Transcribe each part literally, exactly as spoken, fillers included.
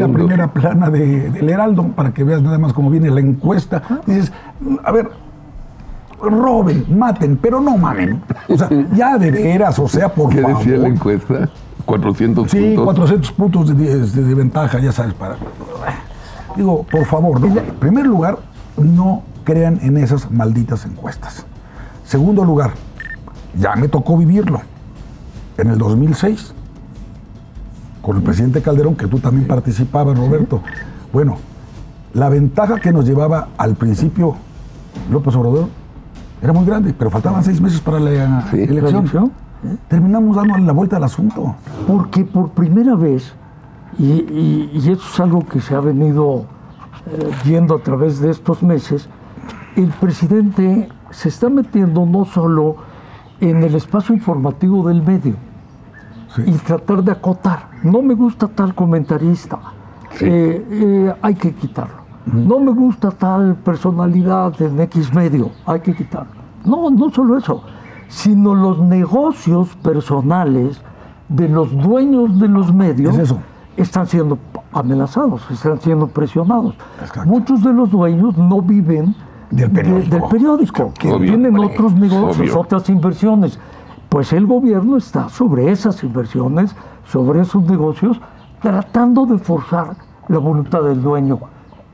la primera plana de, del Heraldo, para que veas nada más cómo viene la encuesta. Dices, a ver, roben, maten, pero no mamen. O sea, ya de veras, o sea, por favor. ¿Qué decía la encuesta? cuatrocientos puntos. Sí, cuatrocientos puntos de, de, de ventaja, ya sabes. Para... Digo, por favor, ¿no? En primer lugar, no crean en esas malditas encuestas. Segundo lugar, ya me tocó vivirlo. En el dos mil seis, con el presidente Calderón, que tú también participabas, Roberto. Bueno, la ventaja que nos llevaba al principio López Obrador era muy grande, pero faltaban seis meses para la sí, elección. ¿No? Terminamos dándole la vuelta al asunto. Porque por primera vez, y, y, y eso es algo que se ha venido eh, viendo a través de estos meses, el presidente se está metiendo no solo en el espacio informativo del medio, sí, y tratar de acotar. No me gusta tal comentarista, sí, eh, eh, hay que quitarlo. Uh-huh. No me gusta tal personalidad en X medio, hay que quitarlo. No, no solo eso, sino los negocios personales de los dueños de los medios ¿Es eso? están siendo amenazados, están siendo presionados. Exacto. Muchos de los dueños no viven del periódico, de, del periódico que obvio, tienen hombre, otros negocios, obvio. otras inversiones. Pues el gobierno está sobre esas inversiones, sobre esos negocios, tratando de forzar la voluntad del dueño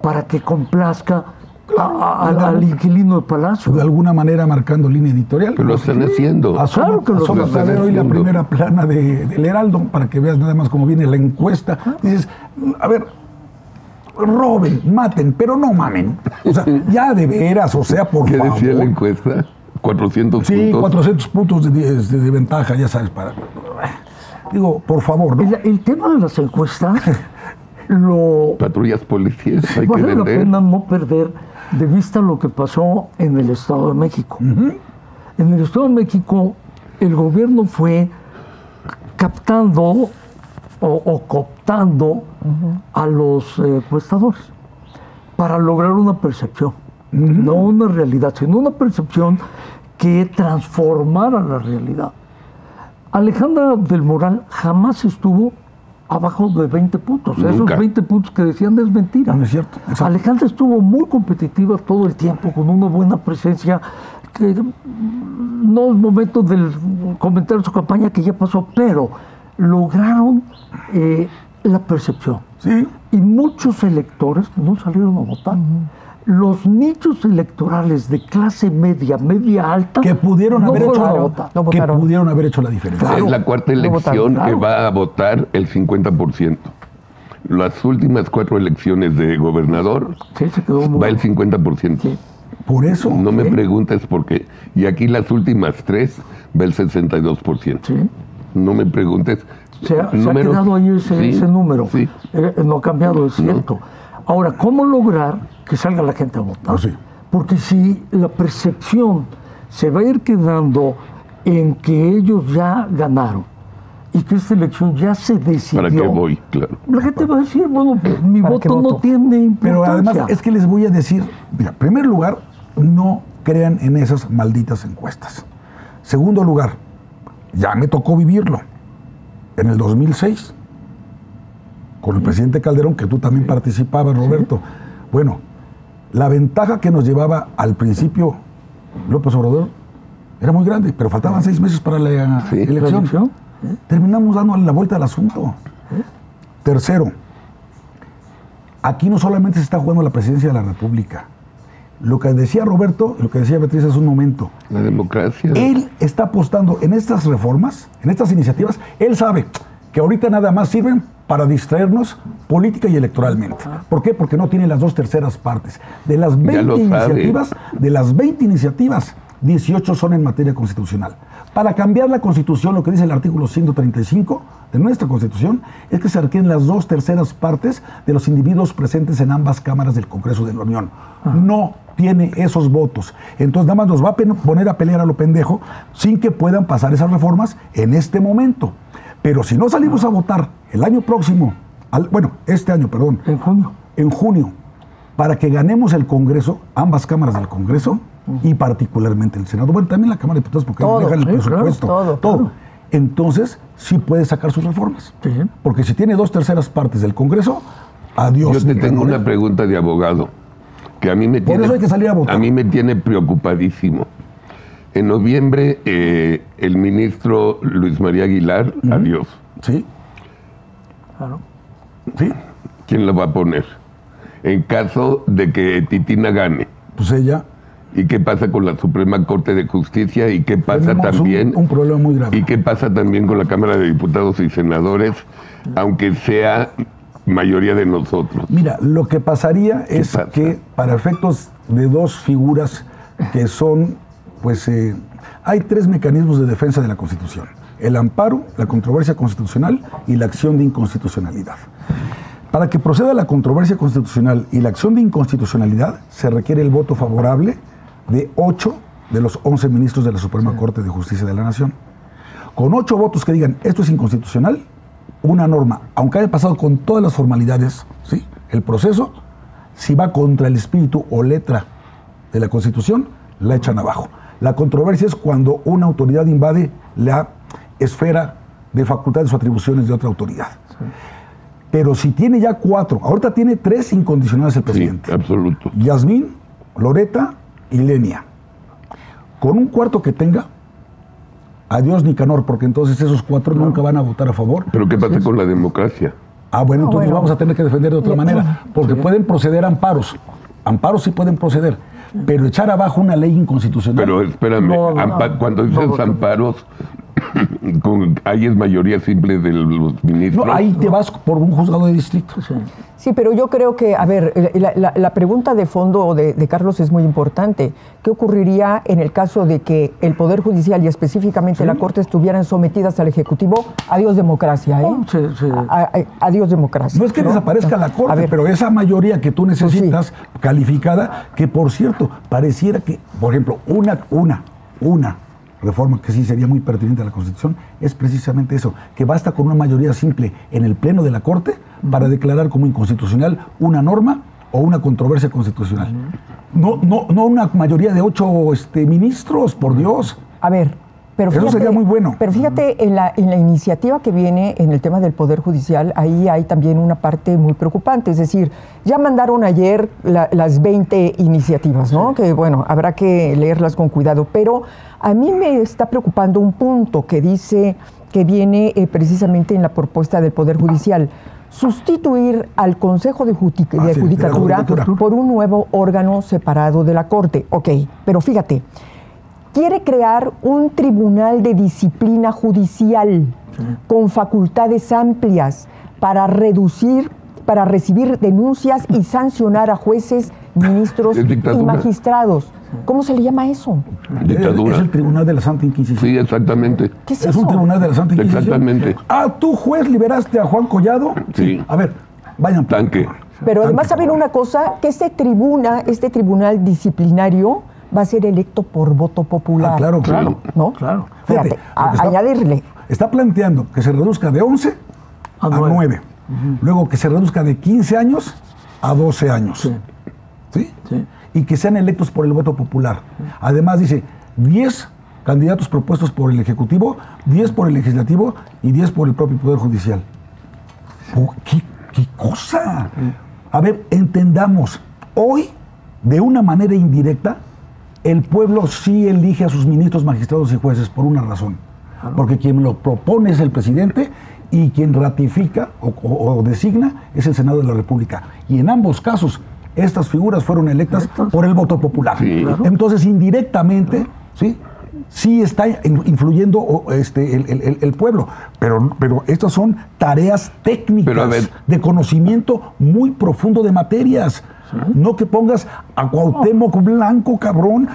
para que complazca a, a, a, al inquilino de Palacio. De alguna manera marcando línea editorial. Pero lo están haciendo. Asoma, claro que lo están haciendo. A ver hoy la primera plana de, del Heraldo, para que veas nada más cómo viene la encuesta. Dices, a ver, roben, maten, pero no mamen. O sea, ya de veras, o sea, por favor. ¿Qué decía la encuesta? cuatrocientos puntos. Sí, cuatrocientos puntos de, de, de ventaja, ya sabes. Para... Digo, por favor, ¿no? El, el tema de las encuestas, lo... patrullas policías, hay vale que vender. Vale la pena no perder de vista lo que pasó en el Estado de México. Uh-huh. En el Estado de México, el gobierno fue captando o, o cooptando uh-huh. a los eh, encuestadores para lograr una percepción. No una realidad, sino una percepción que transformara la realidad. Alejandra del Moral jamás estuvo abajo de veinte puntos. Nunca. Esos veinte puntos que decían es mentira. No es cierto. Exacto. Alejandra estuvo muy competitiva todo el tiempo, con una buena presencia. Que no es momento de comentar su campaña que ya pasó, pero lograron eh, la percepción. ¿Sí? Y muchos electores no salieron a votar. Uh-huh. Los nichos electorales de clase media, media alta, que pudieron, no haber, hecho, no que pudieron haber hecho la diferencia. Claro, es la cuarta elección no votaron, claro. que va a votar el cincuenta por ciento. Las últimas cuatro elecciones de gobernador sí, se quedó va el cincuenta por ciento. Sí. Por eso. No ¿sí? me preguntes por qué. Y aquí las últimas tres va el sesenta y dos por ciento. ¿Sí? No me preguntes. Se ha, se ha quedado ahí ese, sí, ese número. Sí. Eh, no ha cambiado, es cierto. No. Ahora, ¿cómo lograr que salga la gente a votar? Ah, sí. Porque si la percepción se va a ir quedando en que ellos ya ganaron y que esta elección ya se decidió... ¿Para qué voy? Claro. La gente va a decir, bueno, pues, mi voto no tiene importancia. Pero además, es que les voy a decir, mira, en primer lugar, no crean en esas malditas encuestas. Segundo lugar, ya me tocó vivirlo. En el dos mil seis... con el presidente Calderón, que tú también participabas, Roberto. Sí. Bueno, la ventaja que nos llevaba al principio López Obrador era muy grande, pero faltaban seis meses para la sí, elección. ¿La ¿Eh? Terminamos dándole la vuelta al asunto. ¿Eh? Tercero, aquí no solamente se está jugando la presidencia de la República. Lo que decía Roberto, lo que decía Beatriz hace un momento. La democracia. Él está apostando en estas reformas, en estas iniciativas. Él sabe que ahorita nada más sirven para distraernos política y electoralmente. ¿Por qué? Porque no tiene las dos terceras partes. De las veinte iniciativas, de las veinte iniciativas, dieciocho son en materia constitucional. Para cambiar la Constitución, lo que dice el artículo ciento treinta y cinco de nuestra Constitución es que se requieren las dos terceras partes de los individuos presentes en ambas cámaras del Congreso de la Unión. Ajá. No tiene esos votos. Entonces nada más nos va a poner a pelear a lo pendejo sin que puedan pasar esas reformas en este momento. Pero si no salimos a votar el año próximo, al, bueno, este año, perdón. En junio. En junio, para que ganemos el Congreso, ambas cámaras del Congreso, uh-huh, y particularmente el Senado. Bueno, también la Cámara de Diputados, porque todo, dejan el sí, presupuesto. Claro, todo, todo. Claro. Entonces, sí puede sacar sus reformas. Sí. Porque si tiene dos terceras partes del Congreso, Adiós. Yo te Nicanor. tengo una pregunta de abogado que a mí me tiene, Por eso hay que salir a votar. A mí me tiene preocupadísimo. En noviembre, eh, el ministro Luis María Aguilar, uh-huh. adiós. Sí. Claro. Sí. ¿Quién la va a poner? En caso de que Titina gane. Pues ella. ¿Y qué pasa con la Suprema Corte de Justicia? ¿Y qué pasa Tenemos también? Un, un problema muy grave. ¿Y qué pasa también con la Cámara de Diputados y Senadores, aunque sea mayoría de nosotros? Mira, lo que pasaría es pasa? que para efectos de dos figuras que son, pues, eh, hay tres mecanismos de defensa de la Constitución: el amparo, la controversia constitucional y la acción de inconstitucionalidad. Para que proceda la controversia constitucional y la acción de inconstitucionalidad, se requiere el voto favorable de ocho de los once ministros de la Suprema sí. Corte de Justicia de la Nación. Con ocho votos que digan esto es inconstitucional, una norma, aunque haya pasado con todas las formalidades, ¿sí? el proceso, si va contra el espíritu o letra de la Constitución, la echan abajo. La controversia es cuando una autoridad invade la esfera de facultades o atribuciones de otra autoridad. Sí. Pero si tiene ya cuatro, ahorita tiene tres incondicionales el presidente. Sí, absoluto. Yasmín, Loreta y Lenia. Con un cuarto que tenga, adiós Nicanor, porque entonces esos cuatro no. nunca van a votar a favor. ¿Pero qué pasa con la democracia? Ah, bueno, entonces bueno. vamos a tener que defender de otra ya, manera, porque sí. pueden proceder a amparos. Amparos sí pueden proceder, pero echar abajo una ley inconstitucional. Pero espérame, no, no, cuando dices no, amparos... Con, ahí es mayoría simple de los ministros. No, ahí te vas por un juzgado de distrito. Sí, sí, pero yo creo que, a ver, la, la, la pregunta de fondo de, de Carlos es muy importante. ¿Qué ocurriría en el caso de que el Poder Judicial y específicamente sí. la Corte estuvieran sometidas al Ejecutivo? Adiós democracia, ¿eh? Oh, sí, sí. A, a, adiós democracia. No es que ¿no? desaparezca la Corte, pero esa mayoría que tú necesitas, pues sí. calificada, que por cierto, pareciera que, por ejemplo, una, una, una, reforma que sí sería muy pertinente a la Constitución, es precisamente eso, que basta con una mayoría simple en el Pleno de la Corte para declarar como inconstitucional una norma o una controversia constitucional. No, no, no una mayoría de ocho este, ministros, por Dios. A ver, pero fíjate, eso sería muy bueno. Pero fíjate, en la, en la iniciativa que viene en el tema del Poder Judicial, ahí hay también una parte muy preocupante, es decir, ya mandaron ayer la, las veinte iniciativas, ¿no? Sí. Que bueno, habrá que leerlas con cuidado, pero a mí me está preocupando un punto que dice que viene eh, precisamente en la propuesta del Poder Judicial, sustituir al Consejo de, Judic- ah, de, sí, Judicatura de la Judicatura por un nuevo órgano separado de la Corte. Ok, pero fíjate, quiere crear un tribunal de disciplina judicial sí. con facultades amplias para reducir, para recibir denuncias y sancionar a jueces, ministros y magistrados. ¿Cómo se le llama eso? Dictadura. Es el Tribunal de la Santa Inquisición. Sí, exactamente. ¿Qué es eso? Es un Tribunal de la Santa Inquisición. Exactamente. Ah, tú, juez, liberaste a Juan Collado. Sí. A ver, vayan. Tanque. Pero además, ¿saben una cosa? Que este tribuna, este tribunal disciplinario va a ser electo por voto popular. Ah, claro, claro. ¿No? Claro. Fíjate, Fíjate a, está, añadirle. Está planteando que se reduzca de once a nueve. A nueve. Uh-huh. Luego que se reduzca de quince años a doce años. Sí. ¿Sí? Sí. Y que sean electos por el voto popular. Sí. Además dice, diez candidatos propuestos por el Ejecutivo, diez por el Legislativo y diez por el propio Poder Judicial. Oh, ¿qué, qué cosa? Sí. A ver, entendamos, hoy, de una manera indirecta, el pueblo sí elige a sus ministros, magistrados y jueces por una razón. Claro. Porque quien lo propone es el presidente y quien ratifica o, o, o designa es el Senado de la República. Y en ambos casos, estas figuras fueron electas ¿Electos? por el voto popular. Sí. Claro. Entonces, indirectamente, sí, sí está influyendo este, el, el, el pueblo. Pero, pero estas son tareas técnicas de conocimiento muy profundo de materias. ¿Sí? No que pongas a Cuauhtémoc Blanco, cabrón,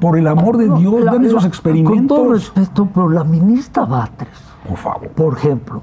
por el amor de Dios, no, la, dan esos experimentos. Con todo respeto, pero la ministra Batres, por favor, por ejemplo,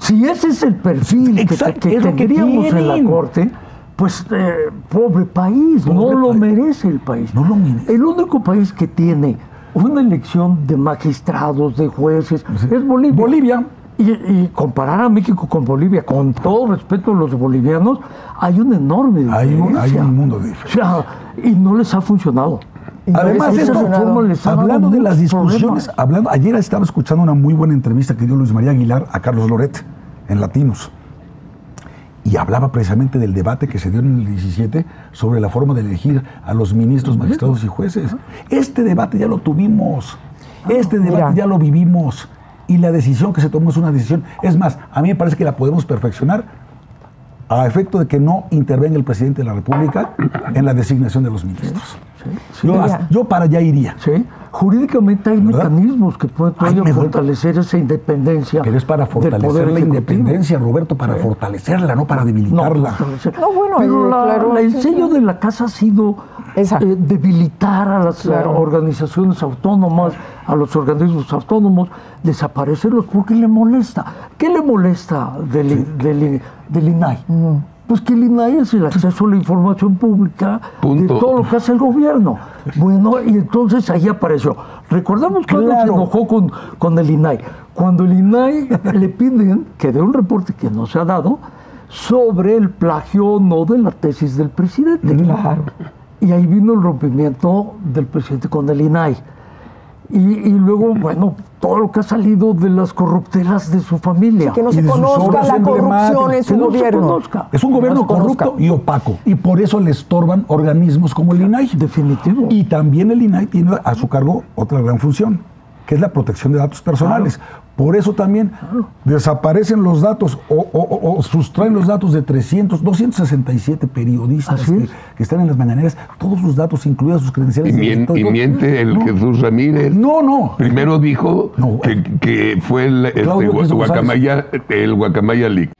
si ese es el perfil Exacto, que, que, que queríamos tienen. en la Corte, pues eh, pobre país, pobre no país. lo merece el país. No lo merece. El único país que tiene una elección de magistrados, de jueces, sí. es Bolivia. Bolivia. Y, y comparar a México con Bolivia, con todo respeto a los bolivianos, hay una enorme diferencia. Hay un, hay un mundo de diferencia. O sea, y no les ha funcionado. Y además, esto, hablando de las discusiones, hablando, ayer estaba escuchando una muy buena entrevista que dio Luis María Aguilar a Carlos Loret en Latinos. y hablaba precisamente del debate que se dio en el diecisiete sobre la forma de elegir a los ministros, magistrados y jueces. Este debate ya lo tuvimos, este debate Mira. ya lo vivimos, y la decisión que se tomó es una decisión, es más, a mí me parece que la podemos perfeccionar a efecto de que no intervenga el presidente de la República en la designación de los ministros. Sí, sí, yo, hasta, yo para allá iría. Sí. Jurídicamente hay ¿verdad? mecanismos que pueden fortalecer esa independencia. Pero es para fortalecer la independencia, Roberto, para sí. fortalecerla, no para debilitarla. No, no bueno, Pero la, claro, el sello sí. de la casa ha sido eh, debilitar a las claro. organizaciones autónomas, a los organismos autónomos, desaparecerlos porque le molesta. ¿Qué le molesta del, sí. del, del INAI? Mm. Pues que el INAI es el acceso a la información pública Punto. de todo lo que hace el gobierno. Bueno, y entonces ahí apareció. Recordamos cuando claro. se enojó con, con el INAI. Cuando el INAI le piden que dé un reporte que no se ha dado sobre el plagio o no de la tesis del presidente. Claro. Y ahí vino el rompimiento del presidente con el INAI. Y, y luego, bueno, todo lo que ha salido de las corruptelas de su familia. Sí, que no se conozca la corrupción en su gobierno. Es un gobierno corrupto y opaco. Y por eso le estorban organismos como el INAI. Definitivo. Y también el INAI tiene a su cargo otra gran función, que es la protección de datos personales. Claro. Por eso también claro. desaparecen los datos o, o, o sustraen los datos de trescientos, doscientos sesenta y siete periodistas es. que, que están en las mañaneras, todos sus datos, incluidas sus credenciales. Y, mien, y miente el no, Jesús Ramírez. No, no. Primero dijo no, que, que fue el, este, Guacamaya, el Guacamaya League.